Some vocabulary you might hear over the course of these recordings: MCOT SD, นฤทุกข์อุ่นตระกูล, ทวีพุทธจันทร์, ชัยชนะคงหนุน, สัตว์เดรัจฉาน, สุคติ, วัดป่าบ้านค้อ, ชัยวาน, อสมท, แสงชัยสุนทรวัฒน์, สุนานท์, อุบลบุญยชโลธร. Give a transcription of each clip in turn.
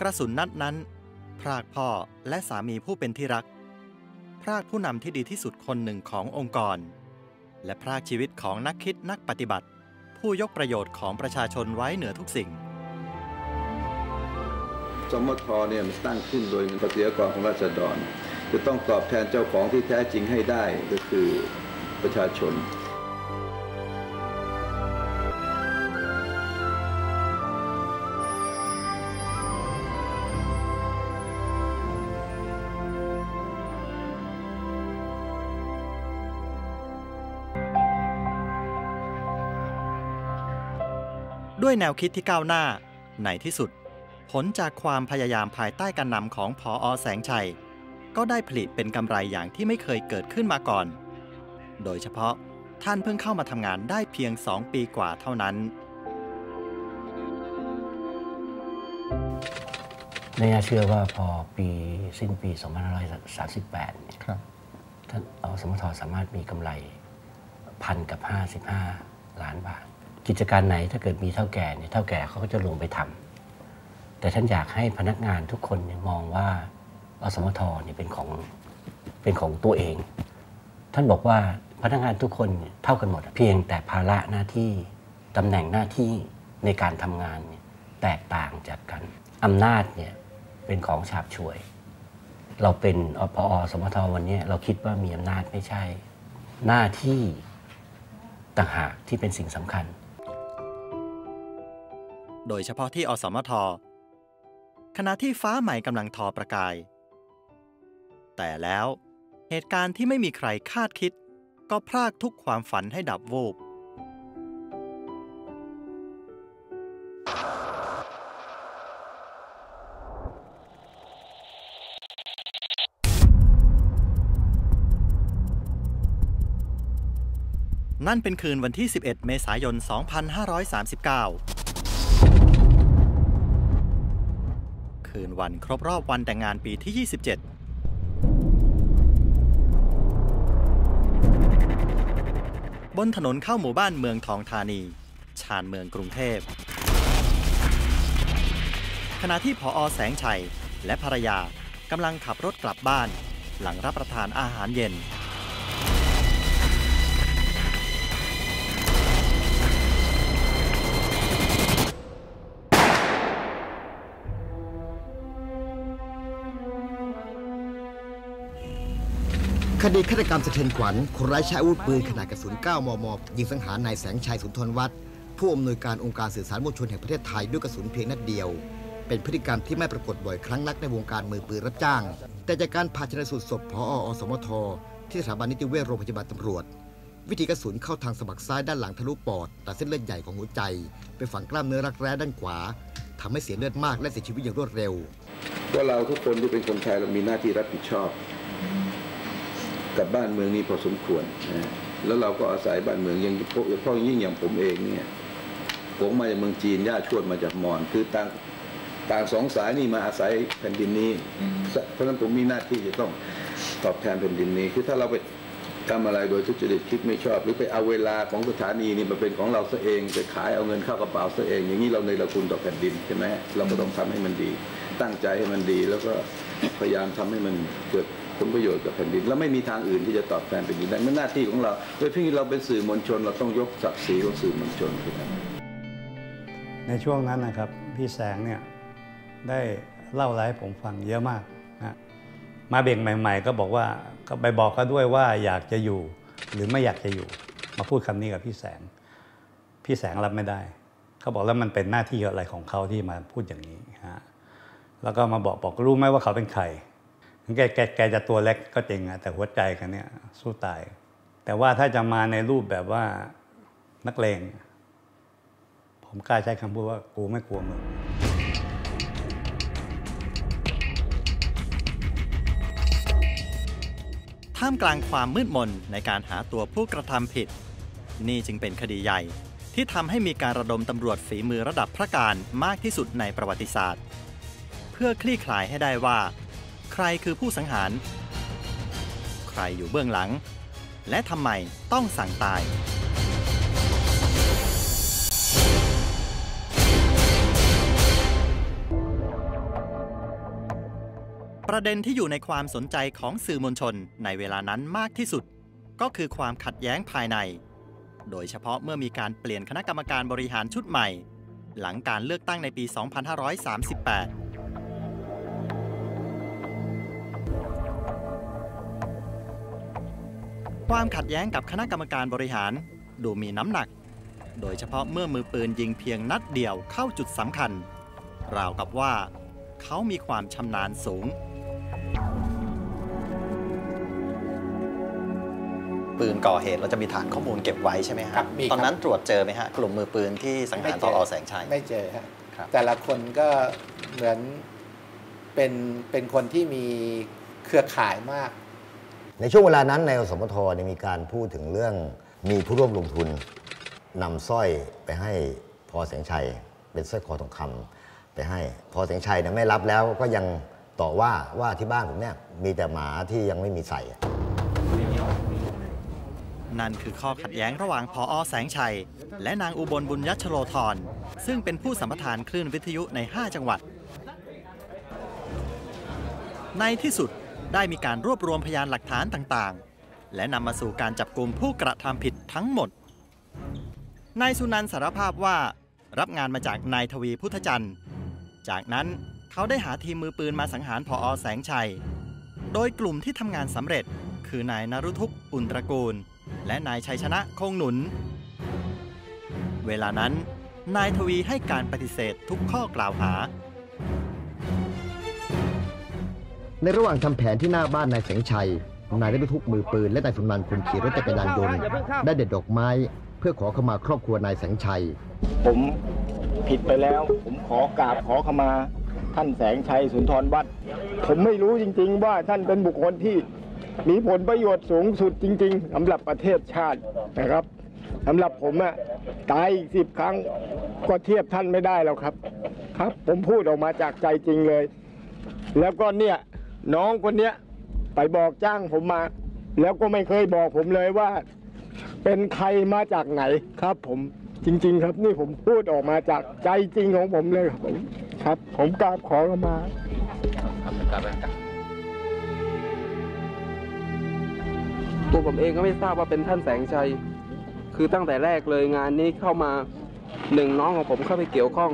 กระสุนนัดนั้นพรากพ่อและสามีผู้เป็นที่รักพรากผู้นำที่ดีที่สุดคนหนึ่งขององค์กรและพรากชีวิตของนักคิดนักปฏิบัติผู้ยกประโยชน์ของประชาชนไว้เหนือทุกสิ่งสมทเนี่ยมันตั้งขึ้นโดยเงินภาษีอากรของราษฎรจะต้องตอบแทนเจ้าของที่แท้จริงให้ได้ก็คือประชาชนด้วยแนวคิดที่ก้าวหน้าในที่สุดผลจากความพยายามภายใต้การนำของผอ.แสงชัยก็ได้ผลิตเป็นกำไรอย่างที่ไม่เคยเกิดขึ้นมาก่อนโดยเฉพาะท่านเพิ่งเข้ามาทำงานได้เพียง2 ปีกว่าเท่านั้นไม่น่าเชื่อว่าพอปีสิ้นปี2538เนี่ยท่านสมท.สามารถมีกำไร1,055 ล้านบาทกิจการไหนถ้าเกิดมีเท่าแก่เนี่ยเท่าแก่เขาก็จะลงไปทำแต่ท่านอยากให้พนักงานทุกคนมองว่าอสมทเนี่ยเป็นของตัวเองท่านบอกว่าพนักงานทุกคนเท่ากันหมดเพียงแต่ภาระหน้าที่ตำแหน่งหน้าที่ในการทำงานแตกต่างจากกันอำนาจเนี่ยเป็นของฉาบฉวยเราเป็นพอ.สมทวันนี้เราคิดว่ามีอำนาจไม่ใช่หน้าที่ต่างหากที่เป็นสิ่งสำคัญโดยเฉพาะที่อสมทขณะที่ฟ้าใหม่กำลังทอประกายแต่แล้วเหตุการณ์ที่ไม่มีใครคาดคิดก็พรากทุกความฝันให้ดับวูบนั่นเป็นคืนวันที่11เมษายน2539คืนวันครบรอบวันแต่งงานปีที่27บนถนนเข้าหมู่บ้านเมืองทองธานีชานเมืองกรุงเทพขณะที่ผอ.แสงชัยและภรรยากำลังขับรถกลับบ้านหลังรับประทานอาหารเย็นคดีฆาตกรรมสะเทือนขวัญคนร้ายใช้อาวุธปืนขนาดกระสุน 9 มม. ยิงสังหารนายแสงชัยสุนทรวัฒน์ผู้อำนวยการองค์การสื่อสารมวลชนแห่งประเทศไทยด้วยกระสุนเพียงนัดเดียวเป็นพฤติกรรมที่ไม่ปรากฏบ่อยครั้งนักในวงการมือปืนรับจ้างแต่จากการผ่าชันสูตรศพผอ.อสมทที่สถาบันนิติเวชโรงพยาบาลตำรวจวิธีกระสุนเข้าทางสะบักซ้ายด้านหลังทะลุปอดตัดเส้นเลือดใหญ่ของหัวใจไปฝังกล้ามเนื้อรักแร้ด้านขวาทำให้เสียเลือดมากและเสียชีวิตอย่างรวดเร็วพวกเราทุกคนที่เป็นคนไทยเรามีหน้าที่รับผิดชอบกับบ้านเมืองนี้พอสมควรนะแล้วเราก็อาศัยบ้านเมืองยังพ่อยิ่งอย่างผมเองเนี่ยผมมาจากเมืองจีนย่าชวดมาจากมอญคือต่างสองสายนี่มาอาศัยแผ่นดินนี้เพราะฉะนั้นผมมีหน้าที่จะต้องตอบแทนแผ่นดินนี้คือถ้าเราไปทำอะไรโดยทุจริตคิดไม่ชอบหรือไปเอาเวลาของสถานีนี่มาเป็นของเราซะเองจะขายเอาเงินเข้ากระเป๋าซะเองอย่างนี้เราในละคุณต่อแผ่นดินใช่ไหมเราก็ต้องทำให้มันดีตั้งใจให้มันดีแล้วก็พยายามทำให้มันเกิดผลประโยชน์กับแผ่นดินแล้วไม่มีทางอื่นที่จะตอบแทนแผ่นดินได้เป็นหน้าที่ของเราโดยที่เราเป็นสื่อมวลชนเราต้องยกศักดิ์ศรีของสื่อมวลชนขึ้นมาในช่วงนั้นนะครับพี่แสงเนี่ยได้เล่าอะไรให้ผมฟังเยอะมากนะมาเบ่งใหม่ๆก็บอกว่าก็ไปบอกเขาด้วยว่าอยากจะอยู่หรือไม่อยากจะอยู่มาพูดคำนี้กับพี่แสงพี่แสงรับไม่ได้เขาบอกแล้วมันเป็นหน้าที่อะไรของเขาที่มาพูดอย่างนี้ฮะแล้วก็มาบอกรู้ไหมว่าเขาเป็นใครแกจะตัวเล็กก็จริงอะแต่หัวใจกันเนี่ยสู้ตายแต่ว่าถ้าจะมาในรูปแบบว่านักเลงผมกล้าใช้คำพูดว่ากูไม่กลัวมึงท่ามกลางความมืดมนในการหาตัวผู้กระทำผิดนี่จึงเป็นคดีใหญ่ที่ทำให้มีการระดมตำรวจฝีมือระดับพระการมากที่สุดในประวัติศาสตร์เพื่อคลี่คลายให้ได้ว่าใครคือผู้สังหารใครอยู่เบื้องหลังและทำไมต้องสั่งตาย ประเด็นที่อยู่ในความสนใจของสื่อมวลชนในเวลานั้นมากที่สุดก็คือความขัดแย้งภายในโดยเฉพาะเมื่อมีการเปลี่ยนคณะกรรมการบริหารชุดใหม่หลังการเลือกตั้งในปี 2538ความขัดแย้งกับคณะกรรมการบริหารดูมีน้ำหนักโดยเฉพาะเมื่อมือปืนยิงเพียงนัดเดียวเข้าจุดสำคัญราวกับว่าเขามีความชำนาญสูงปืนก่อเหตุเราจะมีฐานข้อมูลเก็บไว้ใช่ไหมครับตอนนั้นตรวจเจอไหมฮะกลุ่มมือปืนที่สังหารตอ.แสงชัยไม่เจอฮะแต่ละคนก็เหมือนเป็นคนที่มีเครือข่ายมากในช่วงเวลานั้นในอสมทมีการพูดถึงเรื่องมีผู้ร่วมลงทุนนำสร้อยไปให้พอแสงชัยเป็นสร้อยคอทองคำไปให้พอแสงชัยไม่รับแล้วก็ยังต่อว่าที่บ้านผมเนี่ยมีแต่หมาที่ยังไม่มีใส่นั่นคือข้อขัดแย้งระหว่างพอแสงชัยและนางอุบลบุญยชโลธรซึ่งเป็นผู้สัมปทานคลื่นวิทยุใน5จังหวัดในที่สุดได้มีการรวบรวมพยานหลักฐานต่างๆและนำมาสู่การจับกุมผู้กระทำผิดทั้งหมดนายสุนันท์สารภาพว่ารับงานมาจากนายทวีพุทธจันทร์จากนั้นเขาได้หาทีมมือปืนมาสังหารผอ.แสงชัยโดยกลุ่มที่ทำงานสำเร็จคือนายนฤทุกข์อุ่นตระกูลและนายชัยชนะคงหนุนเวลานั้นนายทวีให้การปฏิเสธทุกข้อกล่าวหาในระหว่างทำแผนที่หน้าบ้านนายแสงชัยนายได้ทุบมือปืนและนายสุนันท์คนขี่รถจักรยานยนต์ได้เด็ดดอกไม้เพื่อขอขมาครอบครัวนายแสงชัยผมผิดไปแล้วผมขอกราบขอขมาท่านแสงชัยสุนทรวัฒน์ผมไม่รู้จริงๆว่าท่านเป็นบุคคลที่มีผลประโยชน์สูงสุดจริงๆสำหรับประเทศชาตินะครับสำหรับผมอะตายอีก10 ครั้งก็เทียบท่านไม่ได้แล้วครับครับผมพูดออกมาจากใจจริงเลยแล้วก็เนี่ยน้องคนนี้ไปบอกจ้างผมมาแล้วก็ไม่เคยบอกผมเลยว่าเป็นใครมาจากไหนครับผมจริงๆครับนี่ผมพูดออกมาจากใจจริงของผมเลยครับผมครับผมกราบขอมาตัวผมเองก็ไม่ทราบว่าเป็นท่านแสงชัยคือตั้งแต่แรกเลยงานนี้เข้ามาน้องของผมเข้าไปเกี่ยวข้อง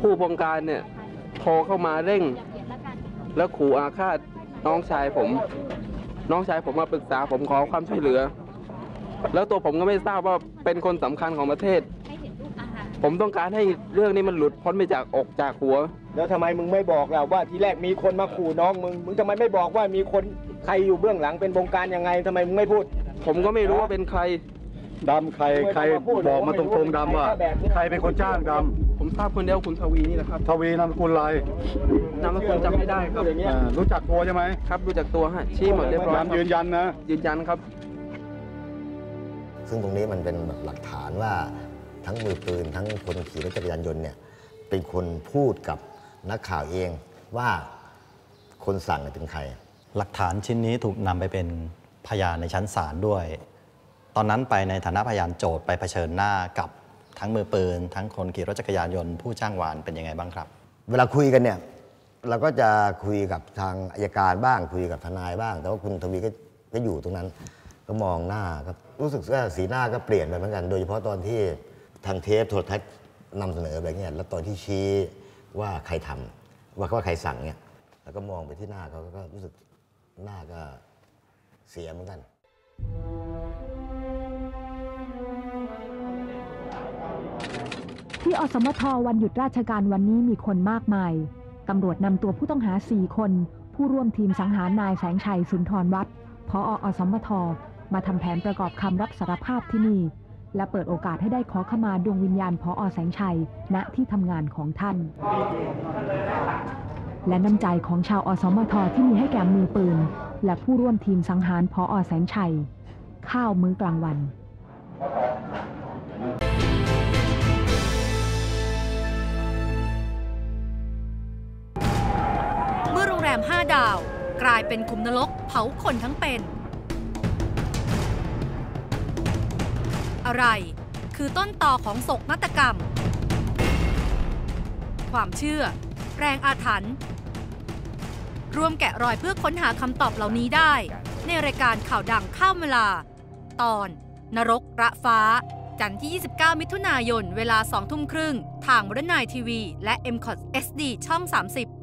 ผู้บงการเนี่ยโทรเข้ามาเร่งแล้วขู่อาฆาตน้องชายผมมาปรึกษาผมขอความช่วยเหลือแล้วตัวผมก็ไม่ทราบว่าเป็นคนสำคัญของประเทศผมต้องการให้เรื่องนี้มันหลุดพ้นไปจากหัวแล้วทำไมมึงไม่บอกเราว่าทีแรกมีคนมาขู่น้องมึงทำไมไม่บอกว่ามีคนใครอยู่เบื้องหลังเป็นวงการยังไงทำไมมึงไม่พูดผมก็ไม่รู้ว่าเป็นใครดำใครบอกมาตรงๆดำว่าใครเป็นคนจ้างดำผมทราบคนเดียวคุณทวีนี่แหละครับทวีนามสกุลอะไรนามสกุลจำไม่ได้ครับรู้จักตัวใช่ไหมครับรู้จักตัวฮะชี้หมดเรียบร้อยครับยืนยันนะยืนยันครับซึ่งตรงนี้มันเป็นหลักฐานว่าทั้งมือปืนทั้งคนขี่รถจักรยานยนต์เนี่ยเป็นคนพูดกับนักข่าวเองว่าคนสั่งเป็นใครหลักฐานชิ้นนี้ถูกนำไปเป็นพยานในชั้นศาลด้วยตอนนั้นไปในฐานะพยานโจทย์ไปเผชิญหน้ากับทั้งมือปืนทั้งคนขี่รถจักรยานยนต์ผู้จ้างวานเป็นยังไงบ้างครับเวลาคุยกันเนี่ยเราก็จะคุยกับทางอัยการบ้างคุยกับทนายบ้างแต่ว่าคุณทวีก็อยู่ตรงนั้นก็มองหน้าครับรู้สึกว่าสีหน้าก็เปลี่ยนไปเหมือนกันโดยเฉพาะตอนที่ทางเทปโทรทัศน์นำเสนออะไรเงี้ยแล้วตอนที่ชี้ว่าใครทำว่าใครสั่งเนี่ยแล้วก็มองไปที่หน้าเขาก็รู้สึกหน้าก็เสียเหมือนกันที่อสมทวันหยุดราชการวันนี้มีคนมากมายตำรวจนำตัวผู้ต้องหา4 คนผู้ร่วมทีมสังหารนายแสงชัยสุนทรวัฒน์ผอ.อสมทมาทำแผนประกอบคำรับสารภาพที่นี่และเปิดโอกาสให้ได้ขอขมาดวงวิญญาณผอ.แสงชัยณที่ทำงานของท่านและน้ำใจของชาวอสมทที่มีให้แก่มือปืนและผู้ร่วมทีมสังหารผอ.แสงชัยข้าวมื้อกลางวัน5 ดาวกลายเป็นขุมนรกเผาคนทั้งเป็นอะไรคือต้นตอของโศกนาฏกรรมความเชื่อแรงอาถรรพ์ ร่วมแกะรอยเพื่อค้นหาคำตอบเหล่านี้ได้ในรายการข่าวดังข้ามเวลาตอนนรกระฟ้าจันทร์ที่ 29 มิถุนายนเวลา 20 ทุ่มครึ่งทางบรรณายทีวีและ MCOT SD ช่อง 30